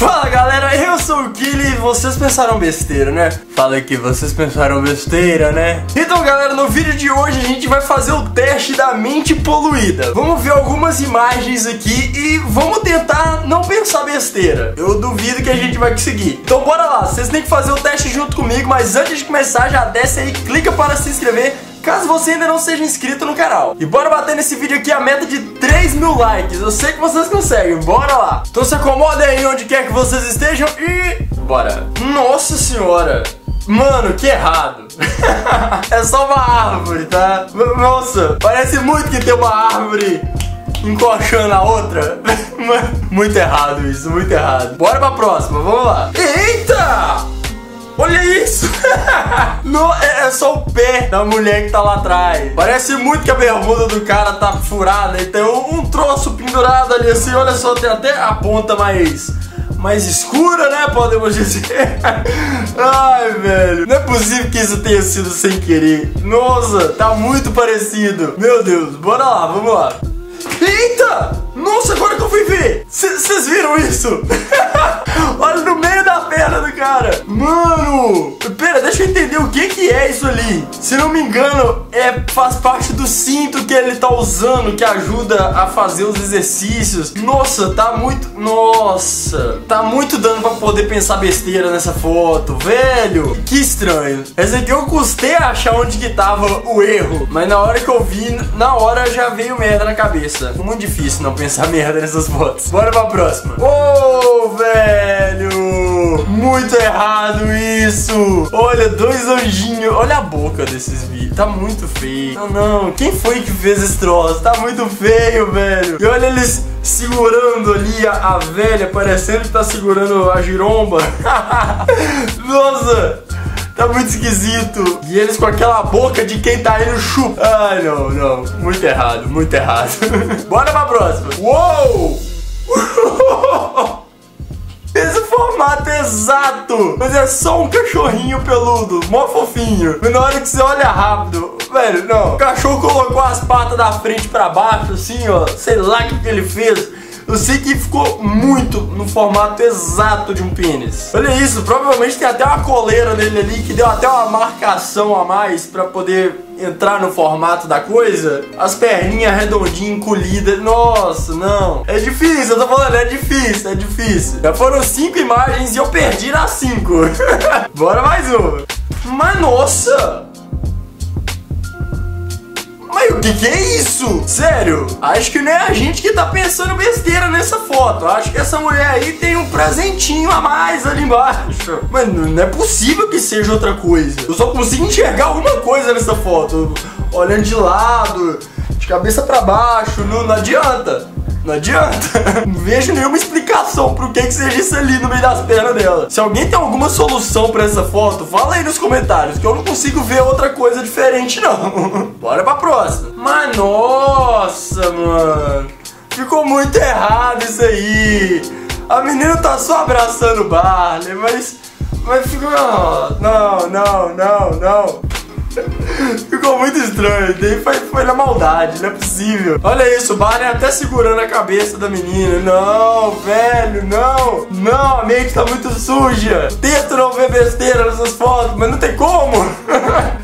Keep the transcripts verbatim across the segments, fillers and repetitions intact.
Fala galera, eu sou o Killy e vocês pensaram besteira, né? Fala aqui, vocês pensaram besteira, né? Então galera, no vídeo de hoje a gente vai fazer o teste da mente poluída. Vamos ver algumas imagens aqui e vamos tentar não pensar besteira. Eu duvido que a gente vai conseguir. Então bora lá, vocês têm que fazer o teste junto comigo, mas antes de começar já desce aí, clica para se inscrever, caso você ainda não seja inscrito no canal. E bora bater nesse vídeo aqui a meta de três mil likes. Eu sei que vocês conseguem, bora lá. Então se acomodem aí onde quer que vocês estejam e... bora. Nossa senhora. Mano, que errado. É só uma árvore, tá? Nossa, parece muito que tem uma árvore encoxando a outra. Muito errado isso, muito errado. Bora pra próxima, vamos lá. Eita! Olha isso! Não, é, é só o pé da mulher que tá lá atrás. Parece muito que a bermuda do cara tá furada. E tem um, um troço pendurado ali assim. Olha só, tem até a ponta mais, mais escura, né? Podemos dizer. Ai, velho. Não é possível que isso tenha sido sem querer. Nossa, tá muito parecido. Meu Deus, bora lá, vamos lá. Eita! Nossa, agora que eu fui ver! Vocês viram isso? Olha no meio da perna do cara. Mano, pera, deixa eu entender o que que é isso ali. Se não me engano, é, faz parte do cinto que ele tá usando, que ajuda a fazer os exercícios. Nossa, tá muito... nossa, tá muito dando pra poder pensar besteira nessa foto, velho. Que estranho. Essa aqui eu custei a achar onde que tava o erro, mas na hora que eu vi, na hora já veio merda na cabeça. Muito difícil não pensar merda nessas fotos. Bora pra próxima. Ô, oh, velho, muito errado isso. Olha, dois anjinhos. Olha a boca desses vídeos. Tá muito feio. Não, não. Quem foi que fez esse troço? Tá muito feio, velho. E olha eles segurando ali a, a velha, parecendo que tá segurando a giromba. Nossa, tá muito esquisito. E eles com aquela boca de quem tá indo chupa. Ai, não, não. Muito errado, muito errado. Bora pra próxima. Uou! Esse formato é exato, mas é só um cachorrinho peludo, mó fofinho. Mas na hora que você olha rápido, velho, não. O cachorro colocou as patas da frente pra baixo, assim, ó. Sei lá o que, que ele fez. Eu sei que ficou muito no formato exato de um pênis. Olha isso, provavelmente tem até uma coleira nele ali que deu até uma marcação a mais pra poder entrar no formato da coisa. As perninhas redondinhas, encolhidas. Nossa, não. É difícil, eu tô falando, é difícil, é difícil. Já foram cinco imagens e eu perdi nas cinco. Bora mais uma. Mas nossa! Mas o que que é isso? Sério, acho que não é a gente que tá pensando besteira nessa foto. Acho que essa mulher aí tem um presentinho a mais ali embaixo. Mano, não é possível que seja outra coisa. Eu só consigo enxergar alguma coisa nessa foto. Olhando de lado, de cabeça pra baixo, não, não adianta. Não adianta. Não vejo nenhuma explicação pro que que seja isso ali no meio das pernas dela. Se alguém tem alguma solução pra essa foto, fala aí nos comentários, que eu não consigo ver outra coisa diferente, não. Bora pra próxima. Mas nossa, mano, ficou muito errado isso aí. A menina tá só abraçando o Barney, mas... mas ficou... não, não, não, não. Ficou muito estranho, daí foi, foi na maldade, não é possível. Olha isso, o Barney até segurando a cabeça da menina. Não, velho, não. Não, a mente tá muito suja. Tento não ver besteira nessas fotos, mas não tem como.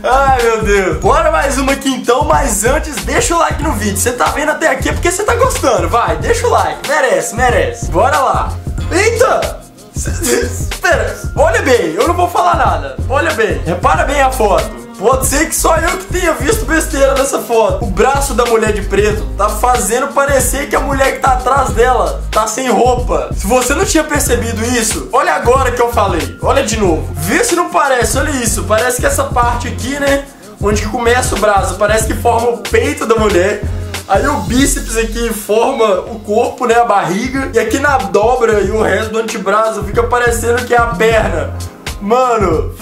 Ai, meu Deus. Bora mais uma aqui então, mas antes deixa o like no vídeo. Você tá vendo até aqui é porque você tá gostando, vai, deixa o like, merece, merece. Bora lá. Eita. Espera, olha bem, eu não vou falar nada. Olha bem, repara bem a foto. Pode ser que só eu que tenha visto besteira nessa foto. O braço da mulher de preto tá fazendo parecer que a mulher que tá atrás dela tá sem roupa. Se você não tinha percebido isso, olha agora que eu falei. Olha de novo. Vê se não parece, olha isso. Parece que essa parte aqui, né, onde que começa o braço, parece que forma o peito da mulher. Aí o bíceps aqui forma o corpo, né, a barriga. E aqui na dobra e o resto do antebraço fica parecendo que é a perna. Mano,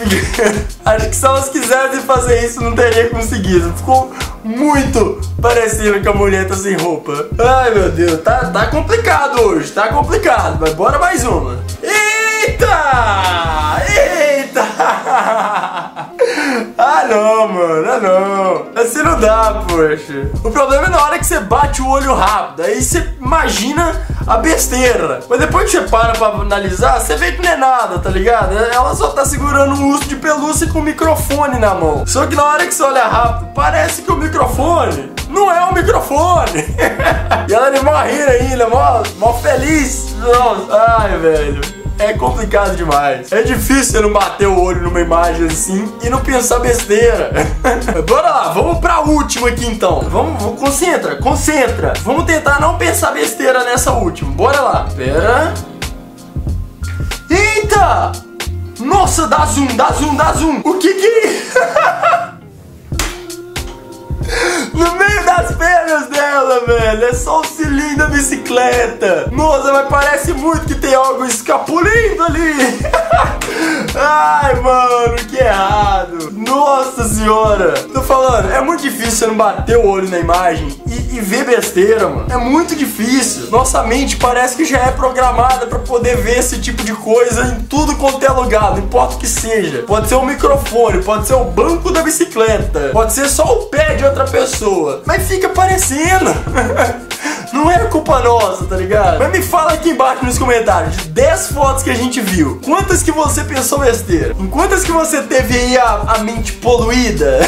acho que se elas quisessem fazer isso, não teria conseguido. Ficou muito parecendo que a mulher tá sem roupa. Ai, meu Deus, tá, tá complicado hoje, tá complicado. Mas bora mais uma. Eita! Eita! Ah, não, mano, ah, não. Assim não dá, poxa. O problema é na hora que você bate o olho rápido. Aí você imagina a besteira. Mas depois que você para pra analisar, você vê que não é nada, tá ligado? Ela só tá segurando um urso de pelúcia com o microfone na mão. Só que na hora que você olha rápido, parece que o microfone não é um microfone. E ela é mó rindo ainda, mó, mó feliz. Ai, velho. É complicado demais. É difícil você não bater o olho numa imagem assim e não pensar besteira. Bora lá, vamos pra última aqui então. Vamos, vamos, concentra, concentra. Vamos tentar não pensar besteira nessa última. Bora lá. Pera. Eita! Nossa, dá zoom, dá zoom, dá zoom. O que que é isso? No meio das pernas dela, velho. É só o cilindro da bicicleta. Nossa, mas parece muito que tem algo escapulindo ali. Ai, mano, que errado. Nossa senhora. Tô falando, é muito difícil você não bater o olho na imagem e, e ver besteira, mano. É muito difícil. Nossa mente parece que já é programada pra poder ver esse tipo de coisa em tudo quanto é lugar, não importa o que seja. Pode ser o microfone, pode ser o banco da bicicleta, pode ser só o pé de outra pessoa, mas fica parecendo. Não era culpa nossa, tá ligado? Mas me fala aqui embaixo nos comentários, de dez fotos que a gente viu, quantas que você pensou besteira? Em quantas que você teve aí a, a mente poluída?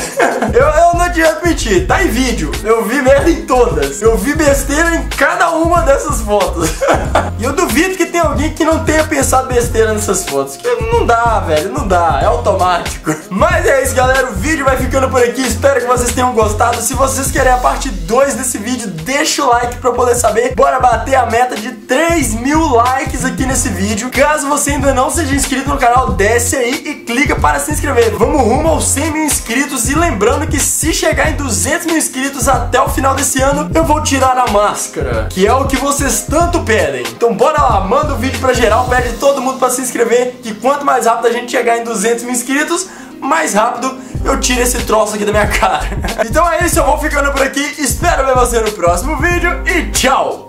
eu, eu não adianto mentir, tá em vídeo. Eu vi merda em todas. Eu vi besteira em cada uma dessas fotos. E eu duvido que tem alguém que não tenha pensado besteira nessas fotos. Porque não dá, velho, não dá, é automático. Mas é isso, galera, o vídeo vai ficando por aqui. Espero que vocês tenham gostado. Se vocês querem a parte dois desse vídeo, deixa o like pra eu poder saber. Bora bater a meta de três mil likes aqui nesse vídeo. Caso você ainda não seja inscrito no canal, desce aí e clica para se inscrever. Vamos rumo aos cem mil inscritos. E lembrando que se chegar em duzentos mil inscritos até o final desse ano, eu vou tirar a máscara, que é o que vocês tanto pedem. Então bora lá, manda o vídeo pra geral, pede todo mundo pra se inscrever, que quanto mais rápido a gente chegar em duzentos mil inscritos, mais rápido eu tiro esse troço aqui da minha cara. Então é isso, eu vou ficando por aqui. Espero ver você no próximo vídeo e tchau!